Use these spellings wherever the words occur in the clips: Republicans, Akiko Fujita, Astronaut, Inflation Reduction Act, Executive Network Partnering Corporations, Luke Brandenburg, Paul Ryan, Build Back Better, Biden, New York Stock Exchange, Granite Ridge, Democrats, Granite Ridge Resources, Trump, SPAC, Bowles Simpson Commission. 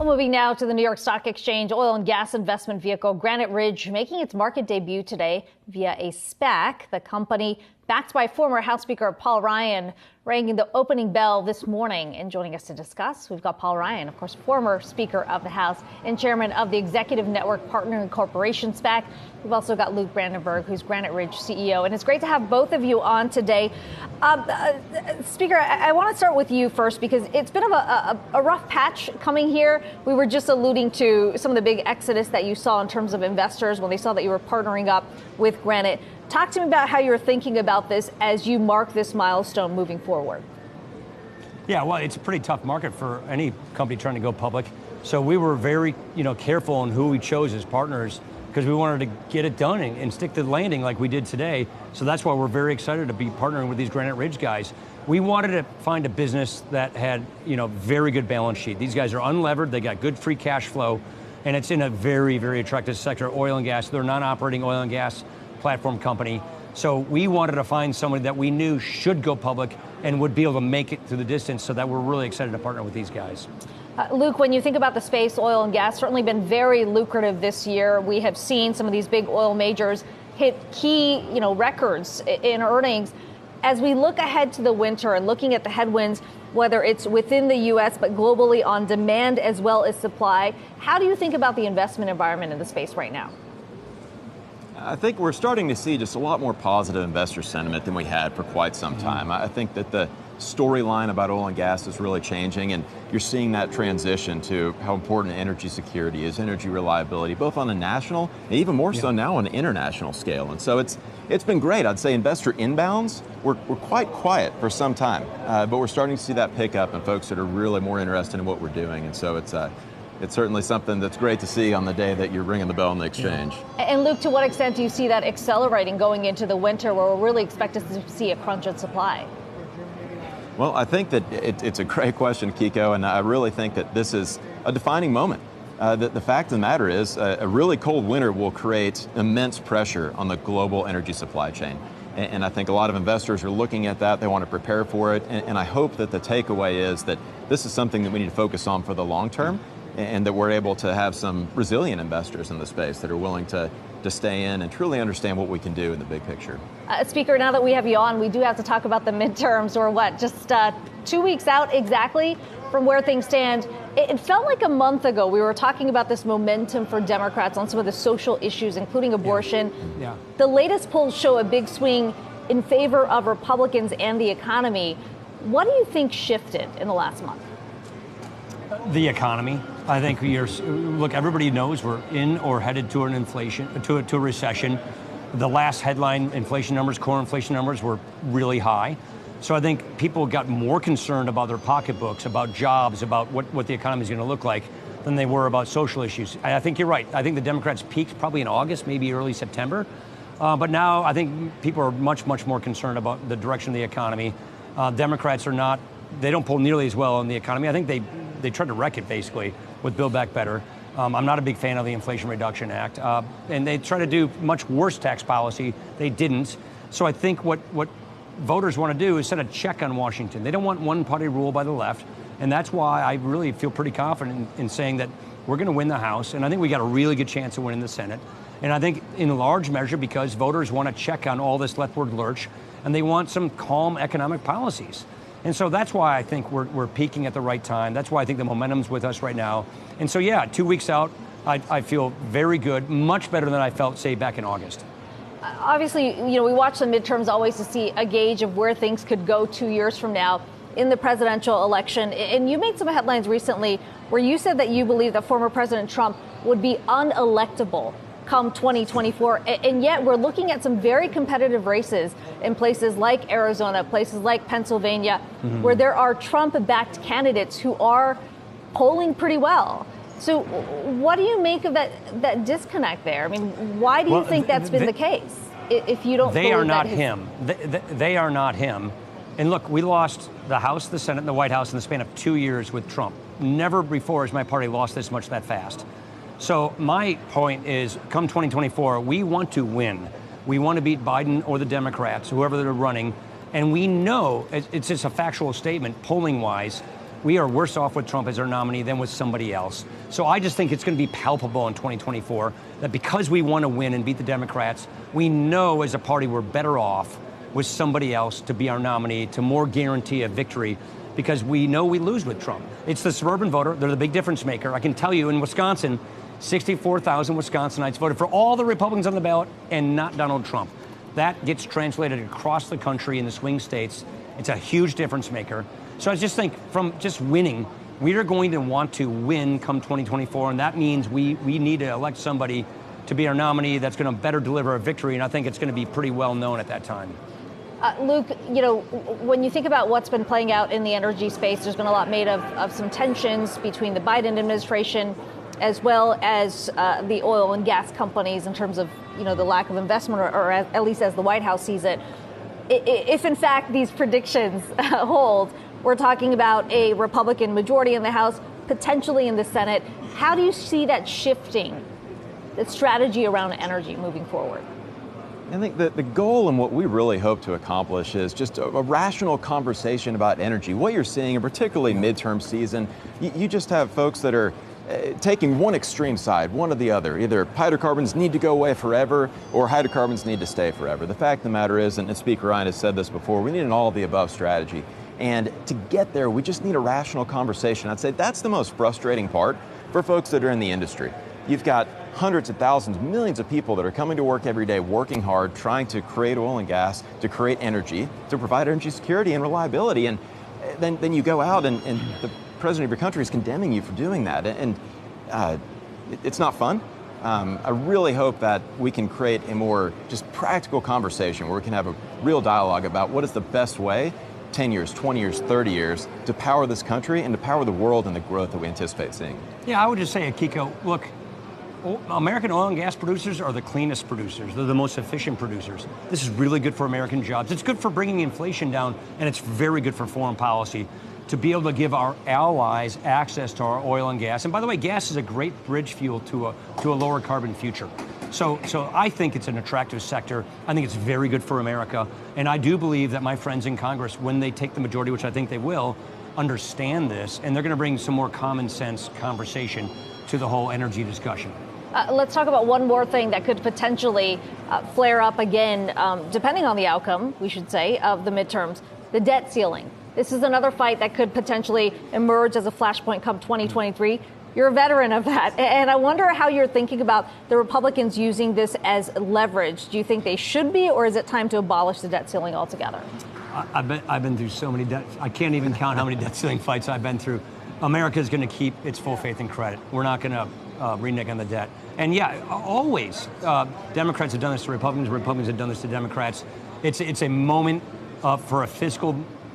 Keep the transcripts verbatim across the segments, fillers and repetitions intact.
Well, moving now to the New York Stock Exchange, oil and gas investment vehicle Granite Ridge making its market debut today via a SPAC. The company, backed by former House Speaker Paul Ryan, rang the opening bell this morning. And joining us to discuss, we've got Paul Ryan, of course, former Speaker of the House and Chairman of the Executive Network Partnering Corporations SPAC. We've also got Luke Brandenburg, who's Granite Ridge C E O. And it's great to have both of you on today. Um, uh, Speaker, I, I want to start with you first, because it's been a, a, a rough patch coming here. We were just alluding to some of the big exodus that you saw in terms of investors when they saw that you were partnering up with Granite. Talk to me about how you're thinking about this as you mark this milestone moving forward. Yeah, well, it's a pretty tough market for any company trying to go public. So we were very, you know, careful on who we chose as partners, because we wanted to get it done and, and stick to the landing like we did today. So that's why we're very excited to be partnering with these Granite Ridge guys. We wanted to find a business that had, you know, very good balance sheet. These guys are unlevered, they got good free cash flow, and it's in a very, very attractive sector, oil and gas. They're a non-operating oil and gas platform company. So we wanted to find somebody that we knew should go public and would be able to make it through the distance, so that we're really excited to partner with these guys. Uh, Luke, when you think about the space, oil and gas, certainly been very lucrative this year. We have seen some of these big oil majors hit key, you know, records in earnings. As we look ahead to the winter and looking at the headwinds, whether it's within the U S but globally on demand as well as supply, how do you think about the investment environment in the space right now? I think we're starting to see just a lot more positive investor sentiment than we had for quite some time. I think that the storyline about oil and gas is really changing, and you're seeing that transition to how important energy security is, energy reliability, both on a national and even more so now on an international scale. And so it's it's been great. I'd say investor inbounds were, were quite quiet for some time, uh, but we're starting to see that pick up and folks that are really more interested in what we're doing. And so it's uh, It's certainly something that's great to see on the day that you're ringing the bell in the exchange. And Luke, to what extent do you see that accelerating going into the winter, where we're really expected to see a crunch in supply? Well, I think that it, it's a great question, Kiko, and I really think that this is a defining moment. Uh, the, the fact of the matter is uh, a really cold winter will create immense pressure on the global energy supply chain. And, and I think a lot of investors are looking at that. They want to prepare for it. And, and I hope that the takeaway is that this is something that we need to focus on for the long term, and that we're able to have some resilient investors in the space that are willing to, to stay in and truly understand what we can do in the big picture. Uh, Speaker, now that we have you on, we do have to talk about the midterms, or what, just uh, two weeks out exactly from where things stand. It, it felt like a month ago we were talking about this momentum for Democrats on some of the social issues, including abortion. Yeah. Yeah. The latest polls show a big swing in favor of Republicans and the economy. What do you think shifted in the last month? The economy. I think you're, look, everybody knows we're in or headed to an inflation, to a, to a recession. The last headline inflation numbers, core inflation numbers, were really high. So I think people got more concerned about their pocketbooks, about jobs, about what, what the economy is going to look like, than they were about social issues. And I think you're right. I think the Democrats peaked probably in August, maybe early September. Uh, but now I think people are much, much more concerned about the direction of the economy. Uh, Democrats are not, they don't pull nearly as well on the economy. I think they They tried to wreck it, basically, with Build Back Better. Um, I'm not a big fan of the Inflation Reduction Act. Uh, and they tried to do much worse tax policy. They didn't. So I think what, what voters want to do is set a check on Washington. They don't want one-party rule by the left. And that's why I really feel pretty confident in, in saying that we're going to win the House. And I think we got a really good chance of winning the Senate. And I think in large measure because voters want to check on all this leftward lurch. And they want some calm economic policies. And so that's why I think we're, we're peaking at the right time. That's why I think the momentum's with us right now. And so, yeah, two weeks out, I, I feel very good, much better than I felt, say, back in August. Obviously, you know, we watch the midterms always to see a gauge of where things could go two years from now in the presidential election. And you made some headlines recently where you said that you believe that former President Trump would be unelectable come twenty twenty-four, and yet we're looking at some very competitive races in places like Arizona, places like Pennsylvania, mm-hmm. where there are Trump-backed candidates who are polling pretty well. So what do you make of that, that disconnect there? I mean, why do you well, think that's been they, the case? If you don't, they are not that him. They, they, they are not him. And look, we lost the House, the Senate, and the White House in the span of two years with Trump. Never before has my party lost this much that fast. So my point is, come twenty twenty-four, we want to win. We want to beat Biden or the Democrats, whoever they're running. And we know, it's just a factual statement, polling-wise, we are worse off with Trump as our nominee than with somebody else. So I just think it's going to be palpable in twenty twenty-four that because we want to win and beat the Democrats, we know as a party we're better off with somebody else to be our nominee, to more guarantee a victory, because we know we lose with Trump. It's the suburban voter. They're the big difference maker. I can tell you in Wisconsin, sixty-four thousand Wisconsinites voted for all the Republicans on the ballot and not Donald Trump. That gets translated across the country in the swing states. It's a huge difference maker. So I just think from just winning, we are going to want to win come twenty twenty-four, and that means we, we need to elect somebody to be our nominee that's going to better deliver a victory, and I think it's going to be pretty well known at that time. Uh, Luke, you know, when you think about what's been playing out in the energy space, there's been a lot made of, of some tensions between the Biden administration as well as uh, the oil and gas companies in terms of, you know, the lack of investment, or, or at least as the White House sees it. If, in fact, these predictions hold, we're talking about a Republican majority in the House, potentially in the Senate. How do you see that shifting, the strategy around energy moving forward? I think that the goal and what we really hope to accomplish is just a, a rational conversation about energy. What you're seeing, and particularly midterm season, you, you just have folks that are uh, taking one extreme side, one or the other. Either hydrocarbons need to go away forever or hydrocarbons need to stay forever. The fact of the matter is, and Speaker Ryan has said this before, we need an all of the above strategy. And to get there, we just need a rational conversation. I'd say that's the most frustrating part for folks that are in the industry. You've got hundreds of thousands, millions of people that are coming to work every day, working hard, trying to create oil and gas, to create energy, to provide energy security and reliability. And then, then you go out and, and the president of your country is condemning you for doing that. And uh, it's not fun. Um, I really hope that we can create a more just practical conversation where we can have a real dialogue about what is the best way, ten years, twenty years, thirty years, to power this country and to power the world and the growth that we anticipate seeing. Yeah, I would just say, Akiko, look, American oil and gas producers are the cleanest producers. They're the most efficient producers. This is really good for American jobs. It's good for bringing inflation down, and it's very good for foreign policy to be able to give our allies access to our oil and gas. And by the way, gas is a great bridge fuel to a, to a lower carbon future. So, so I think it's an attractive sector. I think it's very good for America. And I do believe that my friends in Congress, when they take the majority, which I think they will, understand this, and they're going to bring some more common sense conversation to the whole energy discussion. Uh, let's talk about one more thing that could potentially uh, flare up again, um, depending on the outcome, we should say, of the midterms, the debt ceiling. This is another fight that could potentially emerge as a flashpoint come twenty twenty-three. You're a veteran of that. And I wonder how you're thinking about the Republicans using this as leverage. Do you think they should be, or is it time to abolish the debt ceiling altogether? I, I've, been, I've been through so many debt. I can't even count how many debt ceiling fights I've been through. America is going to keep its full faith and credit. We're not going to uh, renege on the debt. And yeah, always, uh, Democrats have done this to Republicans. Republicans have done this to Democrats. It's it's a moment uh, for a fiscal,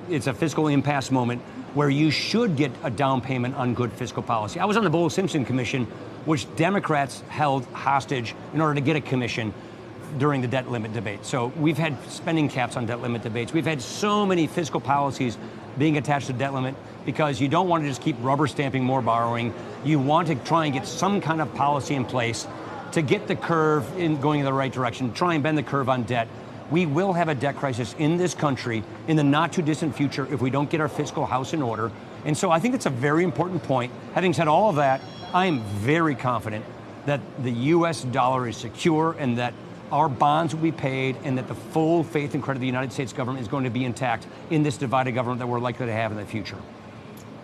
it's a fiscal impasse moment where you should get a down payment on good fiscal policy. I was on the Bowles Simpson Commission, which Democrats held hostage in order to get a commission during the debt limit debate. So we've had spending caps on debt limit debates. We've had so many fiscal policies being attached to debt limit because you don't want to just keep rubber stamping more borrowing. You want to try and get some kind of policy in place to get the curve in going in the right direction, try and bend the curve on debt. We will have a debt crisis in this country in the not too distant future if we don't get our fiscal house in order. And so I think it's a very important point. Having said all of that, I am very confident that the U S dollar is secure and that our bonds will be paid and that the full faith and credit of the United States government is going to be intact in this divided government that we're likely to have in the future.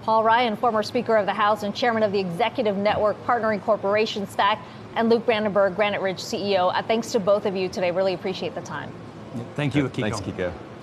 Paul Ryan, former Speaker of the House and Chairman of the Executive Network Partnering Corporations, F A C, and Luke Brandenburg, Granite Ridge C E O. Uh, thanks to both of you today. Really appreciate the time. Thank you, Akiko. Thanks, Kiko.